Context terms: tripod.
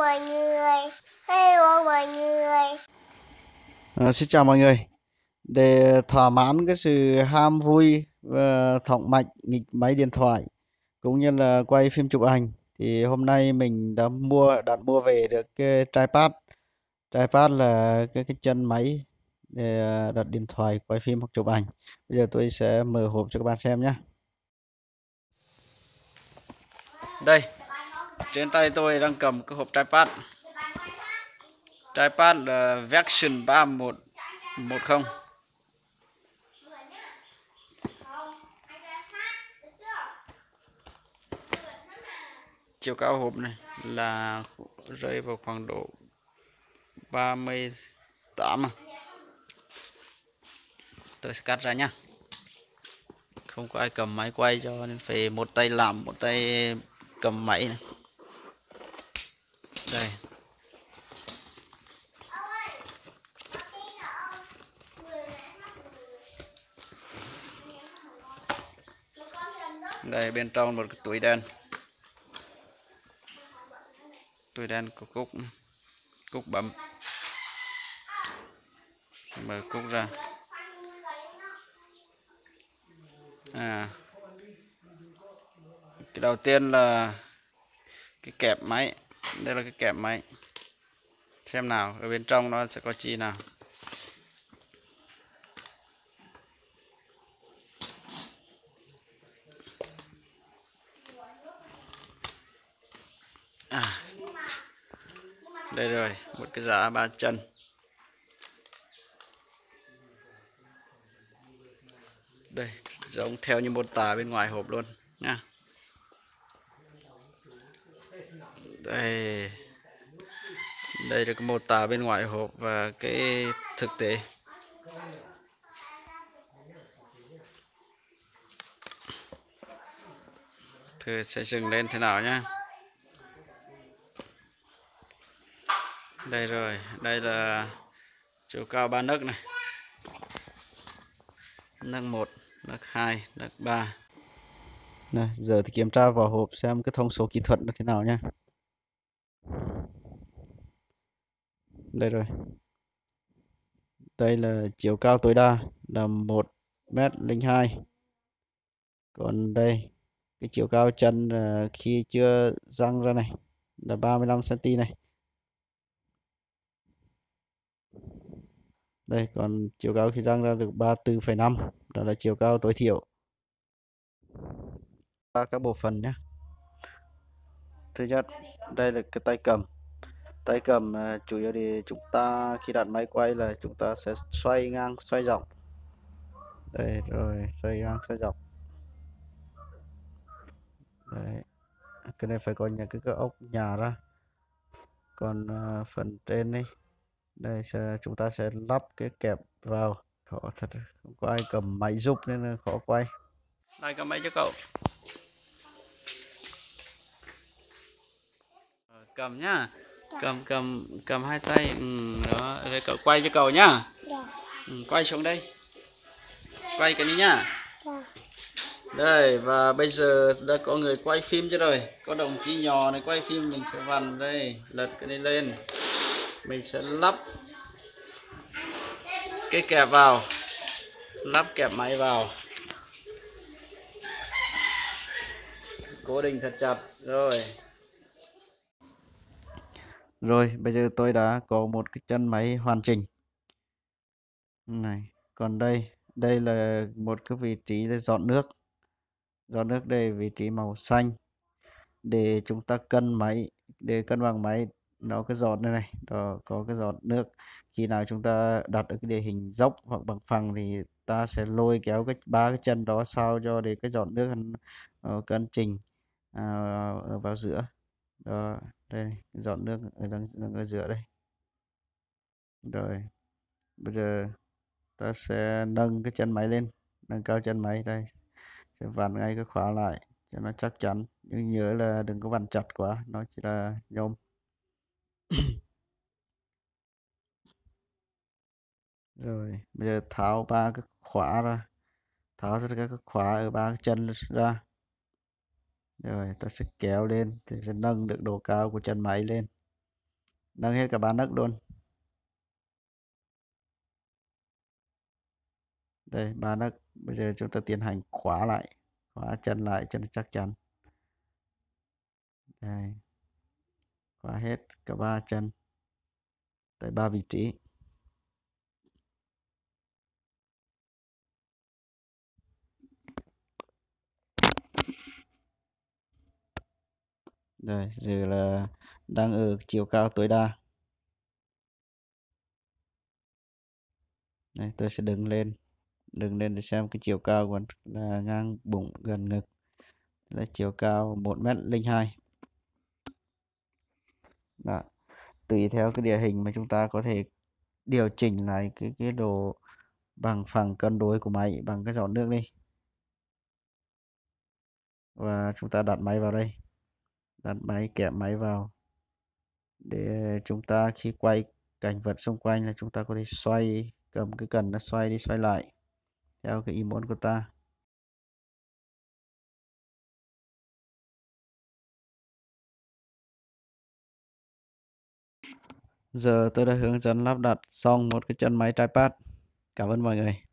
mọi người. Hello mọi người. Xin chào mọi người. Để thỏa mãn cái sự ham vui và thọng mạch nghịch máy điện thoại cũng như là quay phim chụp ảnh thì hôm nay mình đã đặt mua về được cái tripod. Tripod là cái chân máy để đặt điện thoại quay phim hoặc chụp ảnh. Bây giờ tôi sẽ mở hộp cho các bạn xem nhé. Đây, trên tay tôi đang cầm cái hộp tripod. Tripod là version 3110. Chiều cao hộp này là rơi vào khoảng độ 38. Tôi sẽ cắt ra nhá. Không có ai cầm máy quay cho nên phải một tay làm, một tay cầm máy này. Đây. Đây, bên trong một cái túi đen. Túi đen của cúc bấm. Mở cúc ra. Cái đầu tiên là cái kẹp máy. Đây là cái kẹp máy. Xem nào, ở bên trong nó sẽ có chi nào. Đây rồi, một cái giá 3 chân. Đây, giống theo như mô tả bên ngoài hộp luôn nha. Đây là cái mô tả bên ngoài hộp và cái thực tế. Thử sẽ dừng lên thế nào nhá. Đây rồi, đây là chiều cao 3 nấc này. Nấc 1, nấc 2, nấc 3. Này, giờ thì kiểm tra vào hộp xem cái thông số kỹ thuật nó thế nào nha. Đây rồi. Đây là chiều cao tối đa là 1m02. Còn đây, cái chiều cao chân khi chưa răng ra này là 35cm này. Đây, còn chiều cao khi răng ra được 34,5, đó là chiều cao tối thiểu. Các bộ phận nhé. Thứ nhất, đây là cái tay cầm. Tay cầm chủ yếu thì chúng ta khi đặt máy quay là chúng ta sẽ xoay ngang, xoay dọc. Đây rồi, xoay ngang, xoay dọc. Đấy. Cái này phải có cái ốc nhà ra. Còn phần trên này, đây chúng ta sẽ lắp cái kẹp vào. Khó thật, không có ai cầm máy giúp nên là khó quay. Đây, cầm máy cho cậu. Cầm nhá. Cầm hai tay. Đó, rồi cậu quay cho cậu nhá. Quay xuống đây. Quay cái này nhá. Đây, và bây giờ đã có người quay phim cho rồi. Có đồng chí nhỏ này quay phim, mình sẽ vặn đây, lật cái này lên. Mình sẽ lắp cái kẹp vào, lắp kẹp máy vào, cố định thật chặt rồi. Rồi bây giờ tôi đã có một cái chân máy hoàn chỉnh này. Còn đây là một cái vị trí để dọn nước. Dọn nước đây, vị trí màu xanh để chúng ta cân máy, để cân bằng máy. Nó cái giọt này này, đó, có cái giọt nước. Khi nào chúng ta đặt ở cái địa hình dốc hoặc bằng phẳng thì ta sẽ lôi kéo ba cái chân đó sao cho để cái giọt nước cân chỉnh vào giữa. Đó, đây, giọt nước đang ở giữa đây. Rồi, bây giờ ta sẽ nâng cái chân máy lên, nâng cao chân máy đây. Sẽ vặn ngay cái khóa lại cho nó chắc chắn. Nhưng nhớ là đừng có vặn chặt quá, nó chỉ là nhôm. Rồi bây giờ tháo ba cái khóa ra, tháo ra các khóa ở ba cái chân ra. Rồi ta sẽ kéo lên thì sẽ nâng được độ cao của chân máy lên. nâng hết cả ba nấc luôn. Đây, ba nấc. Bây giờ chúng ta tiến hành khóa lại, khóa chân lại cho nó chắc chắn. Đây, khóa hết cả ba chân tại ba vị trí. Đây, giờ là đang ở chiều cao tối đa. Đây, tôi sẽ đứng lên để xem cái chiều cao của là ngang bụng gần ngực, là chiều cao 1m02. Đó, tùy theo cái địa hình mà chúng ta có thể điều chỉnh lại cái độ bằng phẳng cân đối của máy bằng cái giọt nước đi, và chúng ta đặt máy vào đây, đặt máy, kẹp máy vào để chúng ta khi quay cảnh vật xung quanh là chúng ta có thể xoay, cầm cái cần nó xoay đi xoay lại theo cái ý muốn của ta. Giờ tôi đã hướng dẫn lắp đặt xong một cái chân máy tripod. Cảm ơn mọi người.